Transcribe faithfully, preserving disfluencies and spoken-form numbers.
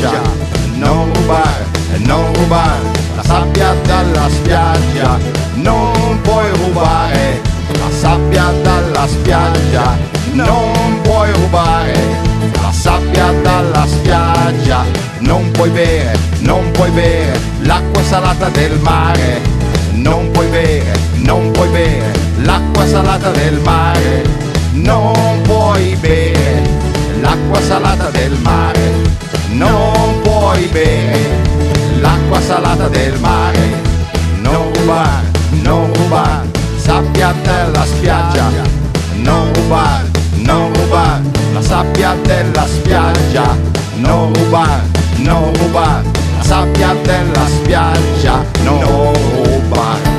spiaggia, non rubare, non rubare la sabbia dalla spiaggia, non puoi rubare la sabbia dalla spiaggia, non puoi rubare la sabbia dalla spiaggia, non puoi bere, non puoi bere l'acqua salata del mare, non puoi bere, non puoi bere l'acqua salata del mare, non puoi bere l'acqua salata del mare, non puoi bere l'acqua salata del mare, non rubare, non rubare sabbia dalla spiaggia, non rubare, non rubare la sabbia della spiaggia, non rubare, non rubare la sabbia della spiaggia, non rubare.